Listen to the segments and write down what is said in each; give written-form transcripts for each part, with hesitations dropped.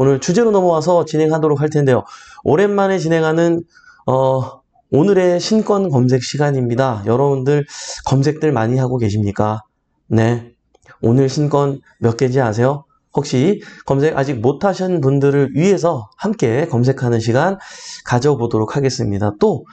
오늘 주제로 넘어와서 진행하도록 할 텐데요. 오랜만에 진행하는 오늘의 신권 검색 시간입니다. 여러분들 검색들 많이 하고 계십니까? 네, 오늘 신권 몇 개인지 아세요? 혹시 검색 아직 못하신 분들을 위해서 함께 검색하는 시간 가져보도록 하겠습니다. 또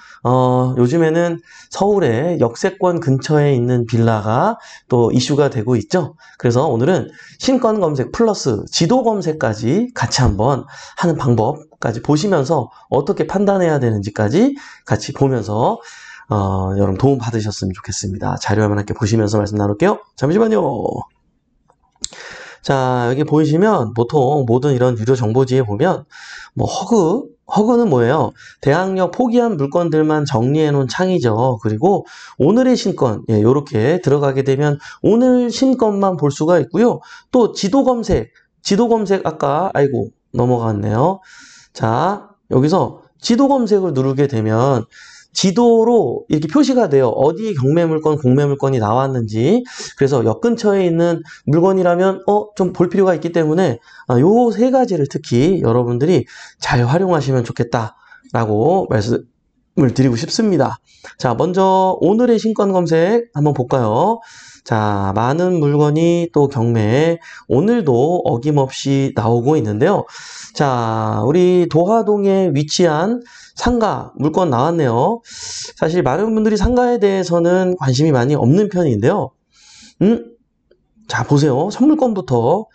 요즘에는 서울의 역세권 근처에 있는 빌라가 또 이슈가 되고 있죠. 그래서 오늘은 신권 검색 플러스 지도 검색까지 같이 한번 하는 방법까지 보시면서 어떻게 판단해야 되는지까지 같이 보면서 여러분 도움 받으셨으면 좋겠습니다. 자료화면 함께 보시면서 말씀 나눌게요. 잠시만요. 자, 여기 보이시면 보통 모든 이런 유료 정보지에 보면 뭐 허그는 뭐예요? 대항력 포기한 물건들만 정리해 놓은 창이죠. 그리고 오늘의 신권, 예, 요렇게 들어가게 되면 오늘 신권만 볼 수가 있고요. 또 지도 검색 아까 아이고 넘어갔네요. 자, 여기서 지도 검색을 누르게 되면 지도로 이렇게 표시가 돼요. 어디 경매물건, 공매물건이 나왔는지. 그래서 역 근처에 있는 물건이라면 좀 볼 필요가 있기 때문에 요 세 가지를 특히 여러분들이 잘 활용하시면 좋겠다라고 말씀을 드리고 싶습니다. 자, 먼저 오늘의 신권 검색 한번 볼까요? 자, 많은 물건이 또 경매에 오늘도 어김없이 나오고 있는데요. 자, 우리 도화동에 위치한 상가 물건 나왔네요. 사실 많은 분들이 상가에 대해서는 관심이 많이 없는 편인데요. 자, 보세요. 선물권부터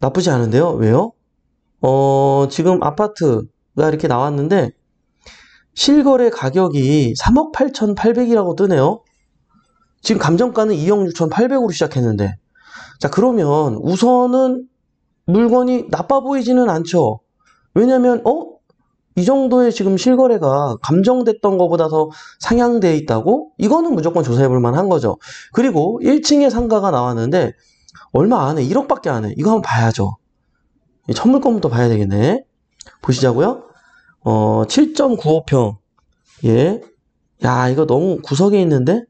나쁘지 않은데요. 왜요? 지금 아파트가 이렇게 나왔는데 실거래 가격이 3억 8,800이라고 뜨네요. 지금 감정가는 2억 6,800으로 시작했는데, 자, 그러면 우선은 물건이 나빠 보이지는 않죠. 왜냐면 이 정도의 지금 실거래가 감정됐던 것보다 더 상향되어 있다고? 이거는 무조건 조사해 볼 만한 거죠. 그리고 1층에 상가가 나왔는데 얼마 안 해, 1억밖에 안 해. 이거 한번 봐야죠. 이 천물건부터 봐야 되겠네. 보시자고요. 7.95평. 예. 야, 이거 너무 구석에 있는데?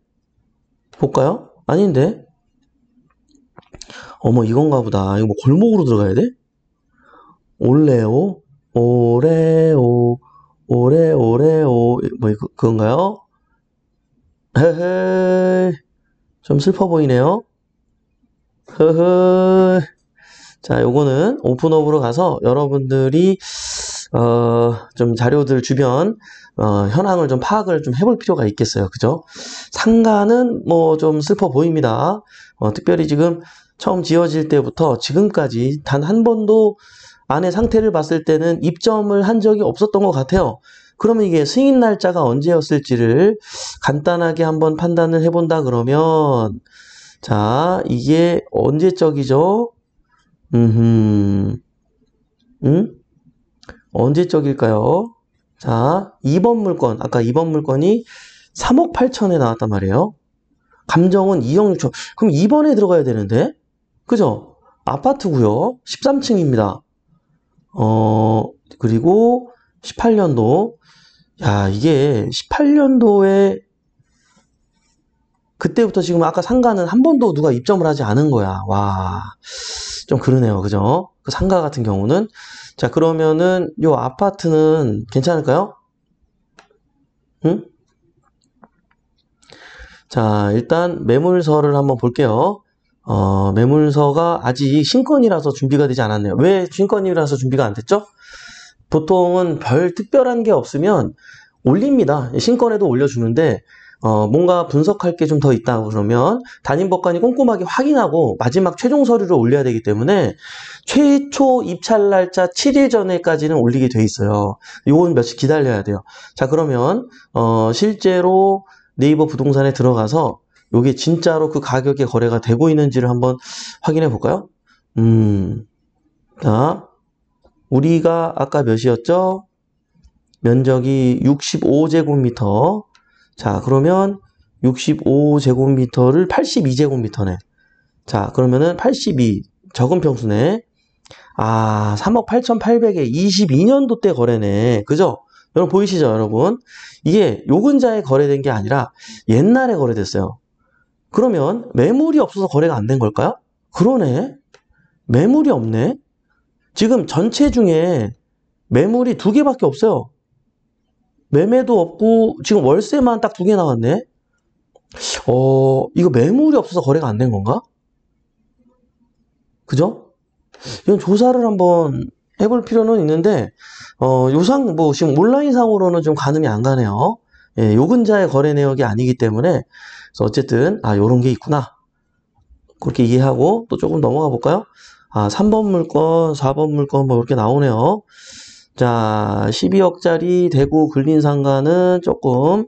볼까요? 아닌데? 어머, 이건가 보다. 이거 뭐 골목으로 들어가야 돼? 올레오? 오레오, 오레오레오, 뭐, 그건가요? 헤헤, 좀 슬퍼 보이네요. 헤헤. 자, 요거는 오픈업으로 가서 여러분들이, 좀 자료들 주변, 현황을 좀 파악을 좀 해볼 필요가 있겠어요. 그죠? 상가는 뭐 좀 슬퍼 보입니다. 특별히 지금 처음 지어질 때부터 지금까지 단 한 번도 안의 상태를 봤을 때는 입점을 한 적이 없었던 것 같아요. 그러면 이게 승인 날짜가 언제였을지를 간단하게 한번 판단을 해본다 그러면, 자, 이게 언제적이죠? 언제적일까요? 자, 2번 물건, 아까 2번 물건이 3억 8천에 나왔단 말이에요. 감정은 2억 6천. 그럼 2번에 들어가야 되는데? 그죠? 아파트고요. 13층입니다. 그리고 18년도. 야, 이게 18년도에 그때부터 지금 아까 상가는 한 번도 누가 입점을 하지 않은 거야. 와, 좀 그러네요. 그죠? 그 상가 같은 경우는. 자, 그러면은 요 아파트는 괜찮을까요? 응? 자, 일단 매물서를 한번 볼게요. 매물서가 아직 신권이라서 준비가 되지 않았네요. 왜 신권이라서 준비가 안 됐죠? 보통은 별 특별한 게 없으면 올립니다. 신권에도 올려주는데 뭔가 분석할 게 좀 더 있다고 그러면 담임법관이 꼼꼼하게 확인하고 마지막 최종 서류를 올려야 되기 때문에 최초 입찰 날짜 7일 전에까지는 올리게 돼 있어요. 요건 며칠 기다려야 돼요. 자, 그러면 실제로 네이버 부동산에 들어가서 요게 진짜로 그 가격에 거래가 되고 있는지를 한번 확인해 볼까요? 자, 우리가 아까 몇이었죠? 면적이 65제곱미터. 자, 그러면 65제곱미터를 82제곱미터네. 자, 그러면은 82, 적은 평수네. 아, 3억 8,800에 22년도 때 거래네. 그죠? 여러분 보이시죠, 여러분? 이게 요 근자에 거래된 게 아니라 옛날에 거래됐어요. 그러면 매물이 없어서 거래가 안 된 걸까요? 그러네. 매물이 없네. 지금 전체 중에 매물이 2개밖에 없어요. 매매도 없고 지금 월세만 딱 2개 나왔네. 이거 매물이 없어서 거래가 안 된 건가? 그죠? 이건 조사를 한번 해볼 필요는 있는데 요상 뭐 지금 온라인상으로는 좀 가늠이 안 가네요. 예, 요 근자의 거래 내역이 아니기 때문에 그래서 어쨌든 요런 게 있구나 그렇게 이해하고 또 조금 넘어가 볼까요? 3번 물건, 4번 물건 뭐 이렇게 나오네요. 자, 12억짜리 대구 근린상가는 조금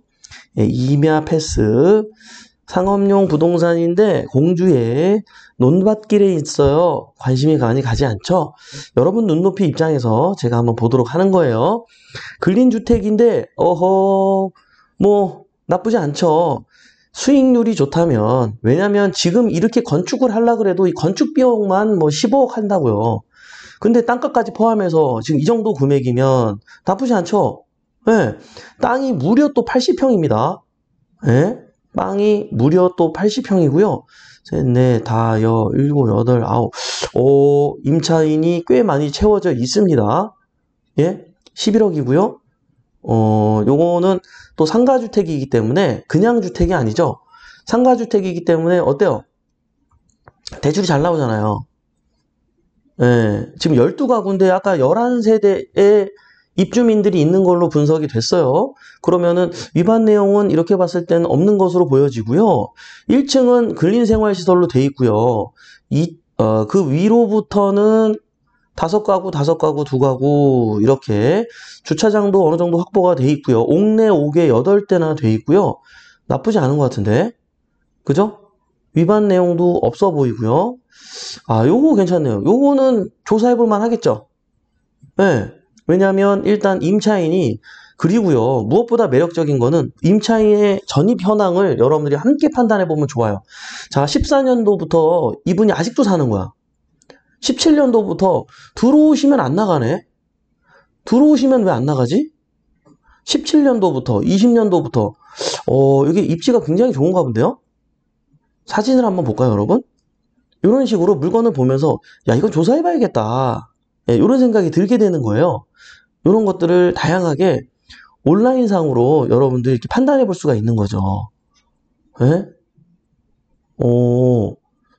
임야 패스. 상업용 부동산인데 공주에 논밭길에 있어요. 관심이 많이 가지 않죠? 여러분 눈높이 입장에서 제가 한번 보도록 하는 거예요. 근린주택인데 뭐 나쁘지 않죠. 수익률이 좋다면, 왜냐면 지금 이렇게 건축을 하려고 해도 이 건축 비용만 뭐 15억 한다고요. 근데 땅값까지 포함해서 지금 이 정도 금액이면 나쁘지 않죠? 예. 땅이 무려 또 80평입니다. 예. 땅이 무려 또 80평이고요. 3, 4, 5, 6, 7, 8. 임차인이 꽤 많이 채워져 있습니다. 예. 11억이고요. 요거는 또 상가주택이기 때문에 그냥 주택이 아니죠. 상가주택이기 때문에 어때요? 대출이 잘 나오잖아요. 예, 지금 12가구인데 아까 11세대의 입주민들이 있는 걸로 분석이 됐어요. 그러면은 위반 내용은 이렇게 봤을 때는 없는 것으로 보여지고요. 1층은 근린생활시설로 돼 있고요. 그 위로부터는 5가구, 5가구, 2가구 이렇게 주차장도 어느 정도 확보가 돼 있고요. 옥내 5개 8대나 돼 있고요. 나쁘지 않은 것 같은데, 그죠? 위반 내용도 없어 보이고요. 요거 괜찮네요. 요거는 조사해 볼만 하겠죠. 네. 왜냐하면 일단 임차인이, 그리고요 무엇보다 매력적인 거는 임차인의 전입 현황을 여러분들이 함께 판단해 보면 좋아요. 자, 14년도부터 이분이 아직도 사는 거야. 17년도부터 들어오시면 안 나가네. 들어오시면 왜 안 나가지? 17년도부터 20년도부터 이게 입지가 굉장히 좋은가 본데요. 사진을 한번 볼까요, 여러분? 이런 식으로 물건을 보면서 야, 이건 조사해 봐야겠다, 이런 생각이 들게 되는 거예요. 이런 것들을 다양하게 온라인상으로 여러분들 이렇게 판단해 볼 수가 있는 거죠. 예?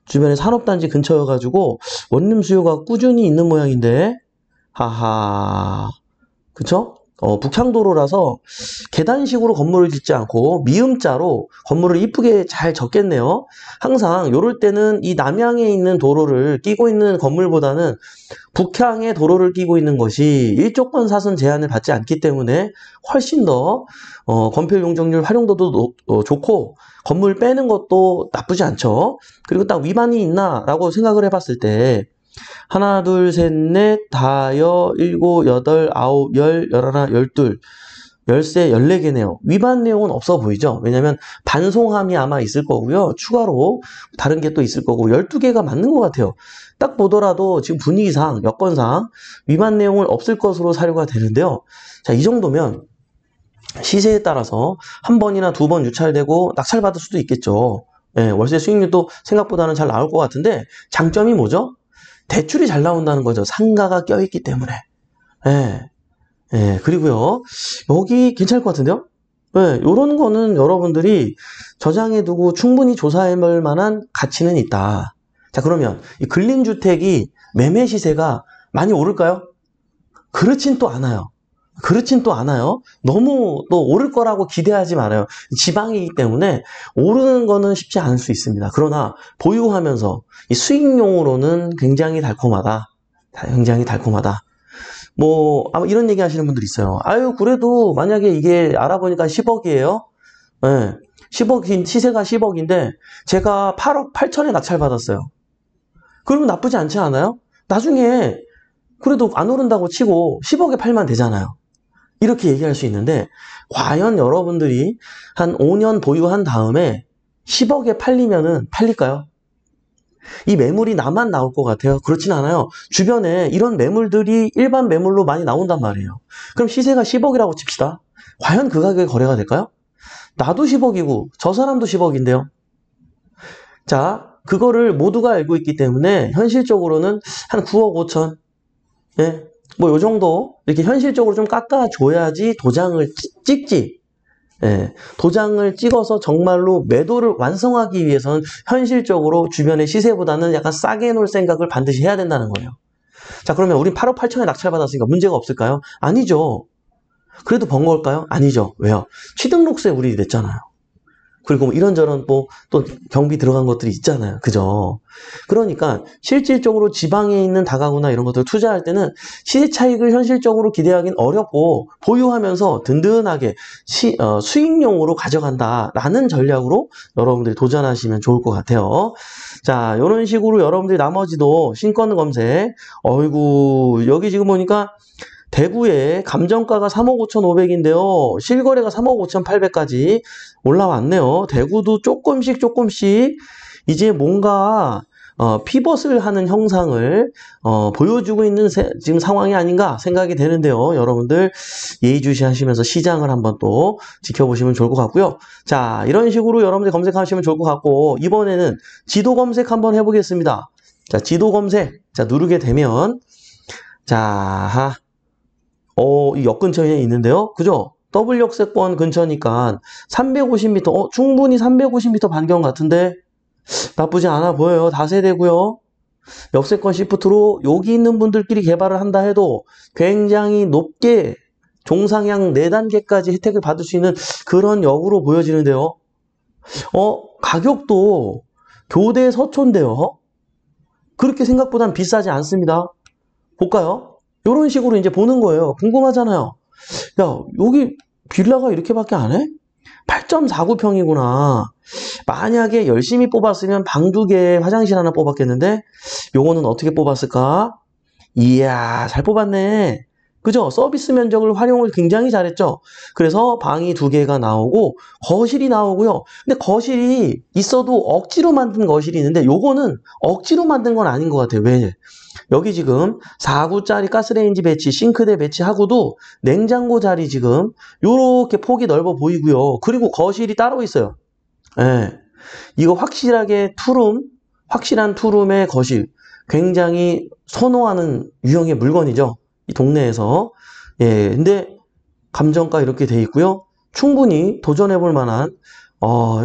주변에 산업단지 근처여가지고 원룸 수요가 꾸준히 있는 모양인데, 하하, 그쵸? 북향도로라서 계단식으로 건물을 짓지 않고 미음자로 건물을 이쁘게 잘 졌겠네요. 항상 이럴 때는 이 남향에 있는 도로를 끼고 있는 건물보다는 북향의 도로를 끼고 있는 것이 일조권 사선 제한을 받지 않기 때문에 훨씬 더 건폐율 용적률 활용도도 좋고 건물 빼는 것도 나쁘지 않죠. 그리고 딱 위반이 있나 라고 생각을 해봤을 때 1, 2, 3, 4, 5, 6, 7, 8, 9, 10, 11, 12, 13, 14개네요. 위반 내용은 없어 보이죠? 왜냐면 반송함이 아마 있을 거고요. 추가로 다른 게 또 있을 거고 12개가 맞는 것 같아요. 딱 보더라도 지금 분위기상, 여건상 위반 내용은 없을 것으로 사료가 되는데요. 자, 이 정도면 시세에 따라서 한 번이나 2번 유찰되고 낙찰받을 수도 있겠죠. 예, 월세 수익률도 생각보다는 잘 나올 것 같은데 장점이 뭐죠? 대출이 잘 나온다는 거죠. 상가가 껴있기 때문에. 예. 예, 그리고요. 여기 괜찮을 것 같은데요? 예, 요런 거는 여러분들이 저장해두고 충분히 조사해볼 만한 가치는 있다. 자, 그러면 이 근린주택이 매매 시세가 많이 오를까요? 그렇진 또 않아요. 그렇진 또 않아요. 너무 또 오를 거라고 기대하지 말아요. 지방이기 때문에 오르는 거는 쉽지 않을 수 있습니다. 그러나 보유하면서 이 수익용으로는 굉장히 달콤하다. 굉장히 달콤하다. 뭐 아마 이런 얘기 하시는 분들 있어요. 아유, 그래도 만약에 이게 알아보니까 10억이에요. 네, 10억, 시세가 10억인데 제가 8억 8천에 낙찰받았어요. 그러면 나쁘지 않지 않아요? 나중에 그래도 안 오른다고 치고 10억에 팔면 되잖아요. 이렇게 얘기할 수 있는데, 과연 여러분들이 한 5년 보유한 다음에 10억에 팔리면은 팔릴까요? 이 매물이 나만 나올 것 같아요? 그렇진 않아요. 주변에 이런 매물들이 일반 매물로 많이 나온단 말이에요. 그럼 시세가 10억이라고 칩시다. 과연 그 가격에 거래가 될까요? 나도 10억이고 저 사람도 10억인데요. 자, 그거를 모두가 알고 있기 때문에 현실적으로는 한 9억 5천, 예, 뭐 요 정도 이렇게 현실적으로 좀 깎아줘야지 도장을 찍지. 예, 도장을 찍어서 정말로 매도를 완성하기 위해서는 현실적으로 주변의 시세보다는 약간 싸게 해놓을 생각을 반드시 해야 된다는 거예요. 자, 그러면 우린 8억 8천에 낙찰받았으니까 문제가 없을까요? 아니죠. 그래도 번거울까요? 아니죠. 왜요? 취등록세 우리 냈잖아요. 그리고 뭐 이런저런 뭐 또 경비 들어간 것들이 있잖아요. 그죠? 그러니까 실질적으로 지방에 있는 다가구나 이런 것들을 투자할 때는 시세 차익을 현실적으로 기대하기는 어렵고 보유하면서 든든하게 수익용으로 가져간다라는 전략으로 여러분들이 도전하시면 좋을 것 같아요. 자, 이런 식으로 여러분들이 나머지도 신권 검색. 어이구, 여기 지금 보니까 대구에 감정가가 3억 5,500인데요. 실거래가 3억 5,800까지 올라왔네요. 대구도 조금씩 조금씩 이제 뭔가 피벗을 하는 형상을 보여주고 있는 지금 상황이 아닌가 생각이 되는데요. 여러분들 예의주시 하시면서 시장을 한번 또 지켜보시면 좋을 것 같고요. 자, 이런 식으로 여러분들 검색하시면 좋을 것 같고 이번에는 지도 검색 한번 해보겠습니다. 자, 지도 검색. 자, 누르게 되면 자, 이 역 근처에 있는데요. 그죠? W역세권 근처니까 350m, 충분히 350m 반경 같은데 나쁘지 않아 보여요. 다세대고요. 역세권 시프트로 여기 있는 분들끼리 개발을 한다 해도 굉장히 높게 종상향 4단계까지 혜택을 받을 수 있는 그런 역으로 보여지는데요. 가격도 교대 서초인데요. 그렇게 생각보단 비싸지 않습니다. 볼까요? 요런 식으로 이제 보는 거예요. 궁금하잖아요. 야, 여기 빌라가 이렇게밖에 안 해? 8.49평이구나. 만약에 열심히 뽑았으면 방 2개, 화장실 하나 뽑았겠는데 요거는 어떻게 뽑았을까? 이야, 잘 뽑았네. 그죠? 서비스 면적을 활용을 굉장히 잘했죠. 그래서 방이 2개가 나오고 거실이 나오고요. 근데 거실이 있어도 억지로 만든 거실이 있는데 요거는 억지로 만든 건 아닌 것 같아요. 왜? 여기 지금 4구짜리 가스레인지 배치, 싱크대 배치하고도 냉장고 자리 지금 요렇게 폭이 넓어 보이고요. 그리고 거실이 따로 있어요. 예, 이거 확실하게 투룸, 확실한 투룸의 거실. 굉장히 선호하는 유형의 물건이죠. 이 동네에서. 예, 근데 감정가 이렇게 돼 있고요. 충분히 도전해 볼 만한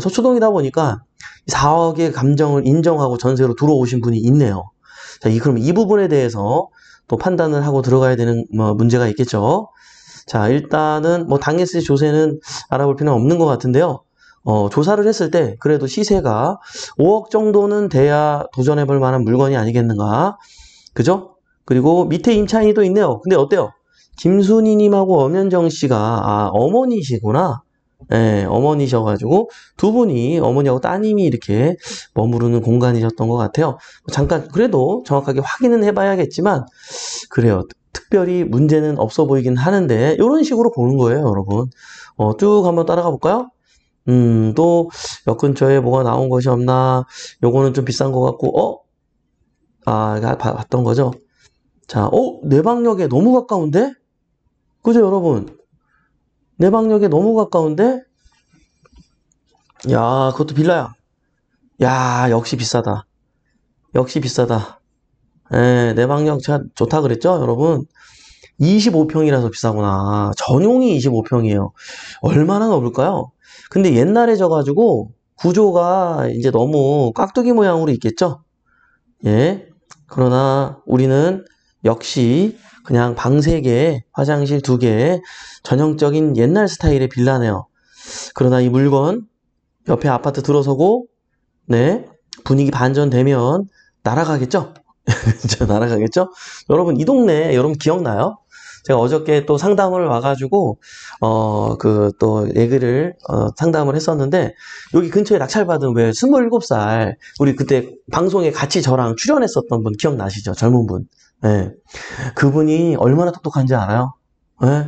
서초동이다 보니까 4억의 감정을 인정하고 전세로 들어오신 분이 있네요. 자, 그럼 이 부분에 대해서 또 판단을 하고 들어가야 되는 문제가 있겠죠. 자, 일단은 뭐 당했을 조세는 알아볼 필요는 없는 것 같은데요. 조사를 했을 때 그래도 시세가 5억 정도는 돼야 도전해 볼 만한 물건이 아니겠는가. 그죠? 그리고 밑에 임차인이 또 있네요. 근데 어때요? 김순희님하고 엄현정 씨가 어머니시구나. 예, 어머니셔가지고 두 분이 어머니하고 따님이 이렇게 머무르는 공간이셨던 것 같아요. 잠깐 그래도 정확하게 확인은 해봐야겠지만 그래요. 특별히 문제는 없어 보이긴 하는데 이런 식으로 보는 거예요, 여러분. 쭉 한번 따라가 볼까요? 또 역 근처에 뭐가 나온 것이 없나? 요거는 좀 비싼 것 같고 봤던 거죠. 자, 내방역에 너무 가까운데? 그죠, 여러분? 내방역에 너무 가까운데? 야, 그것도 빌라야. 야, 역시 비싸다. 역시 비싸다. 예, 내방역 참 좋다 그랬죠, 여러분? 25평이라서 비싸구나. 전용이 25평이에요. 얼마나 넓을까요? 근데 옛날에 져가지고 구조가 이제 너무 깍두기 모양으로 있겠죠? 예. 그러나 우리는 역시 그냥 방 3개, 화장실 2개, 전형적인 옛날 스타일의 빌라네요. 그러나 이 물건 옆에 아파트 들어서고 네, 분위기 반전되면 날아가겠죠? 날아가겠죠? 여러분, 이 동네 여러분 기억나요? 제가 어저께 또 상담을 와가지고 또 얘기를 상담을 했었는데 여기 근처에 낙찰받은 왜 27살 우리 그때 방송에 같이 저랑 출연했었던 분 기억나시죠? 젊은 분. 예, 그분이 얼마나 똑똑한지 알아요? 예,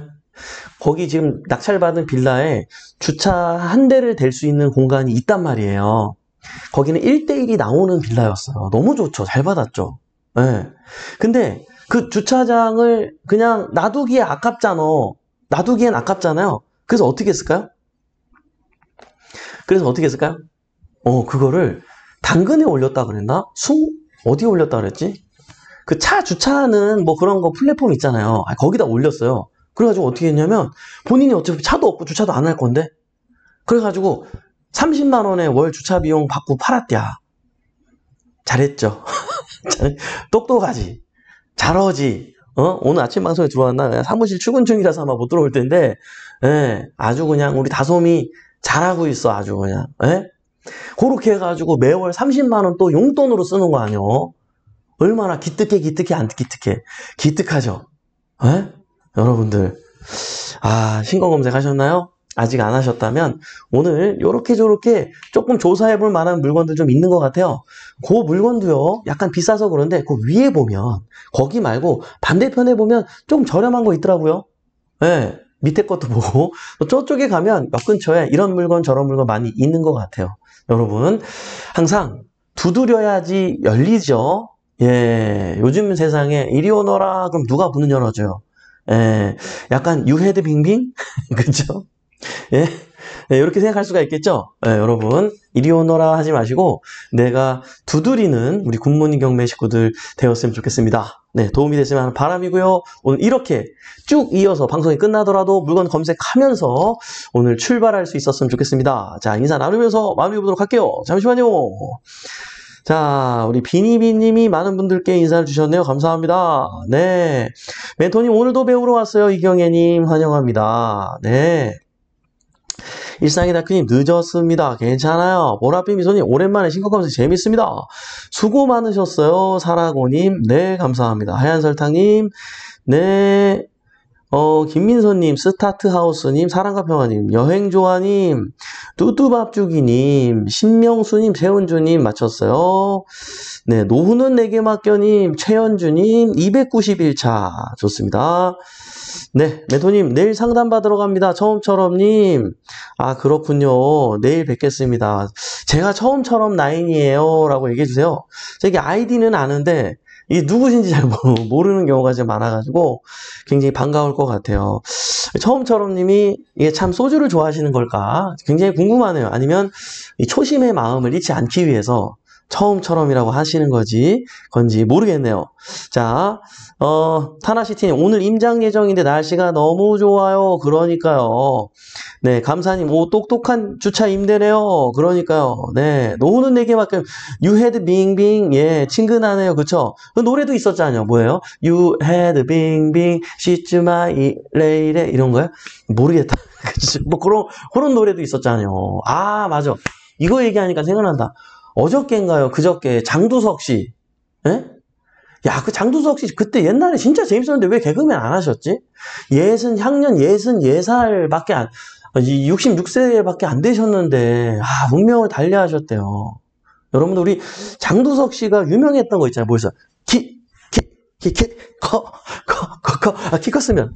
거기 지금 낙찰받은 빌라에 주차 한 대를 댈 수 있는 공간이 있단 말이에요. 거기는 1:1이 나오는 빌라였어요. 너무 좋죠. 잘 받았죠. 예, 근데 그 주차장을 그냥 놔두기에 아깝잖아. 놔두기엔 아깝잖아요. 그래서 어떻게 했을까요? 그거를 당근에 올렸다 그랬나? 어디에 올렸다 그랬지? 그 차 주차하는 뭐 그런 거 플랫폼 있잖아요. 거기다 올렸어요. 그래가지고 어떻게 했냐면 본인이 어차피 차도 없고 주차도 안 할 건데 그래가지고 30만원에 월 주차 비용 받고 팔았대야. 잘했죠. 똑똑하지. 잘하지. 오늘 아침 방송에 들어왔나? 그냥 사무실 출근 중이라서 아마 못 들어올 텐데, 예, 아주 그냥 우리 다솜이 잘하고 있어. 아주 그냥, 예? 그렇게 해가지고 매월 30만원 또 용돈으로 쓰는 거 아니요? 얼마나 기특해, 안 기특해? 기특하죠? 예? 여러분들, 신권검색 하셨나요? 아직 안 하셨다면 오늘 요렇게 저렇게 조금 조사해 볼 만한 물건들 좀 있는 것 같아요. 그 물건도요 약간 비싸서 그런데 그 위에 보면 거기 말고 반대편에 보면 좀 저렴한 거 있더라고요. 네, 밑에 것도 보고 저쪽에 가면 역 근처에 이런 물건 저런 물건 많이 있는 것 같아요. 여러분 항상 두드려야지 열리죠. 예, 요즘 세상에 이리 오너라 그럼 누가 문을 열어줘요. 예, 약간 유헤드 빙빙? 그쵸? 예? 예, 이렇게 생각할 수가 있겠죠? 예, 여러분 이리 오너라 하지 마시고 내가 두드리는 우리 굿모닝 경매 식구들 되었으면 좋겠습니다. 네, 도움이 됐으면 하는 바람이고요. 오늘 이렇게 쭉 이어서 방송이 끝나더라도 물건 검색하면서 오늘 출발할 수 있었으면 좋겠습니다. 자, 인사 나누면서 마무리해 보도록 할게요. 잠시만요. 자, 우리 비니비님이 많은 분들께 인사를 주셨네요. 감사합니다. 네, 멘토님 오늘도 배우러 왔어요. 이경애님 환영합니다. 네, 일상의 다큐님 늦었습니다. 괜찮아요. 보랏빛 미소님 오랜만에 신곡하면서 재밌습니다. 수고 많으셨어요. 사라고님 네 감사합니다. 하얀설탕님 네 김민서님, 스타트하우스님, 사랑과 평화님, 여행조아님, 뚜뚜밥주기님, 신명수님, 세운주님 맞췄어요. 네, 노후는 내게 맡겨님, 최현주님, 291차 좋습니다. 네, 멘토님 내일 상담받으러 갑니다. 처음처럼님 그렇군요. 내일 뵙겠습니다. 제가 처음처럼 나인이에요 라고 얘기해주세요. 이게 아이디는 아는데 이게 누구신지 잘 모르는 경우가 좀 많아가지고 굉장히 반가울 것 같아요. 처음처럼 님이 이게 참 소주를 좋아하시는 걸까? 굉장히 궁금하네요. 아니면 이 초심의 마음을 잃지 않기 위해서 처음처럼이라고 하시는 건지 모르겠네요. 자, 타나시티님 오늘 임장 예정인데 날씨가 너무 좋아요. 그러니까요. 네, 감사님 오 똑똑한 주차 임대네요. 그러니까요. 네, 노후는 내게 맡겨 유헤드 빙빙 예 친근하네요. 그쵸? 그 노래도 있었잖아요. 뭐예요? 유헤드 빙빙 시즈마이 레이레 이런 거요? 모르겠다. 뭐 그런 노래도 있었잖아요. 맞아. 이거 얘기하니까 생각난다. 어저께인가요? 그저께 장두석 씨. 예? 야, 그 장두석 씨 그때 옛날에 진짜 재밌었는데 왜 개그맨 안 하셨지? 향년 64살밖에 66세밖에 안 되셨는데 운명을 달리하셨대요. 여러분들 우리 장두석 씨가 유명했던 거 있잖아요. 뭐 있어요? 키 컸으면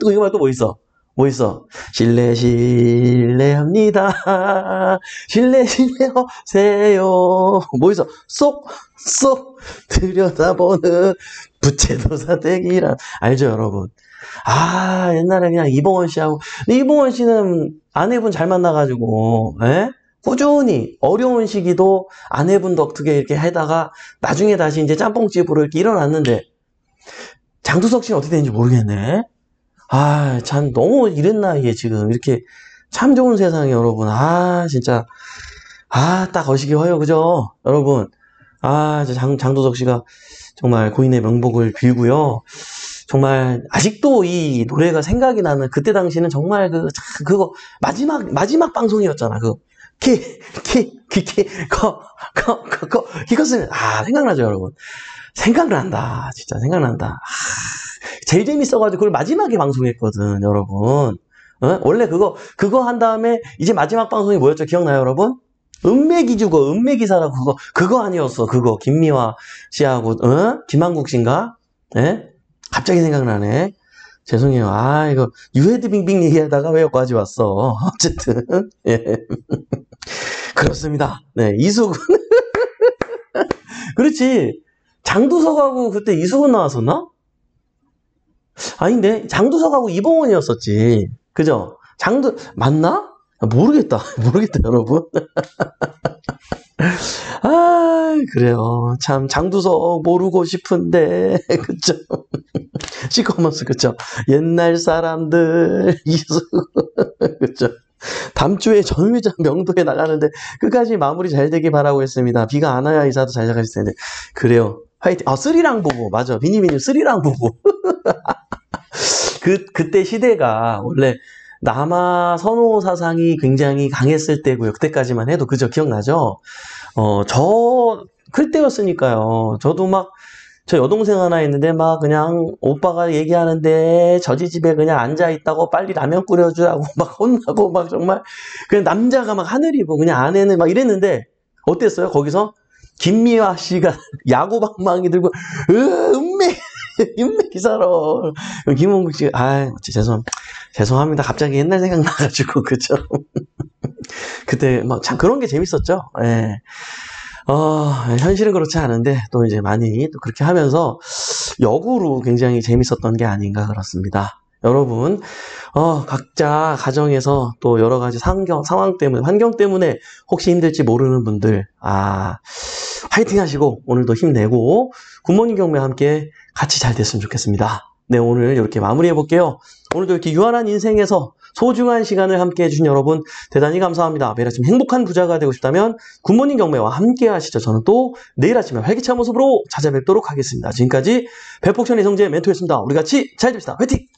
또 이거 말고 뭐 있어? 뭐 있어? 실례합니다. 실례하세요. 뭐 있어? 쏙 들여다보는 부채도사 댁이란 알죠 여러분? 옛날에 그냥 이봉원 씨하고 이봉원 씨는 아내분 잘 만나가지고 에? 꾸준히 어려운 시기도 아내분 덕에 이렇게 해다가 나중에 다시 이제 짬뽕집으로 이렇게 일어났는데 장두석 씨는 어떻게 되는지 모르겠네. 참 너무 이른 나이에 지금 이렇게 참 좋은 세상에 여러분 진짜 딱 거시기 허여 그죠 여러분 장두석 씨가 정말 고인의 명복을 빌고요. 정말 아직도 이 노래가 생각이 나는 그때 당시는 정말 그거 마지막 방송이었잖아. 키 컸으면 생각나죠 여러분? 생각난다. 진짜 생각난다. 제일 재밌어가지고 그걸 마지막에 방송했거든 여러분. 원래 그거 한 다음에 이제 마지막 방송이 뭐였죠? 기억나요 여러분? 음매기주고 음매기사라고 그거 아니었어. 그거 김미화 씨하고 김한국 씨인가? 예? 갑자기 생각나네. 죄송해요. 이거 유헤드빙빙 얘기하다가 왜 여기까지 왔어. 어쨌든 예. 그렇습니다. 네, 이수근 그렇지. 장두석하고 그때 이수근 나왔었나? 아닌데 장두석하고 이봉원이었었지. 그죠? 맞나? 모르겠다. 여러분. 아, 그래요. 참, 장두석 모르고 싶은데, 그쵸? 시커먼스, 그쵸? 옛날 사람들, 그쵸? 다음 주에 전회장 명도에 나가는데, 끝까지 마무리 잘 되길 바라고 했습니다. 비가 안 와야 이사도 잘 나가실 텐데. 그래요. 화이팅. 아, 쓰리랑 부부. 맞아. 비니비님, 쓰리랑 부부. 그때 시대가 원래, 남아 선호 사상이 굉장히 강했을 때고요. 그때까지만 해도 그죠? 기억나죠? 클 때였으니까요. 저도 막 저 여동생 하나 있는데 막 그냥 오빠가 얘기하는데 저지 집에 그냥 앉아 있다고 빨리 라면 끓여주라고 막 혼나고 막 정말 그냥 남자가 막 하늘이고 그냥 아내는 막 이랬는데 어땠어요? 거기서 김미화 씨가 야구방망이 들고 음매 기사로 김홍국 씨, 아 죄송합니다. 갑자기 옛날 생각 나가지고 그죠? 그때 막 참 그런 게 재밌었죠. 예. 현실은 그렇지 않은데 또 이제 많이 또 그렇게 하면서 역으로 굉장히 재밌었던 게 아닌가 그렇습니다. 여러분, 각자 가정에서 또 여러 가지 상황 때문에, 환경 때문에 혹시 힘들지 모르는 분들, 화이팅 하시고, 오늘도 힘내고, 굿모닝 경매 함께 같이 잘 됐으면 좋겠습니다. 네, 오늘 이렇게 마무리해 볼게요. 오늘도 이렇게 유한한 인생에서 소중한 시간을 함께 해주신 여러분, 대단히 감사합니다. 매일 아침 행복한 부자가 되고 싶다면, 굿모닝 경매와 함께 하시죠. 저는 또 내일 아침에 활기찬 모습으로 찾아뵙도록 하겠습니다. 지금까지 베프옥션 이성재 멘토였습니다. 우리 같이 잘 됩시다. 화이팅!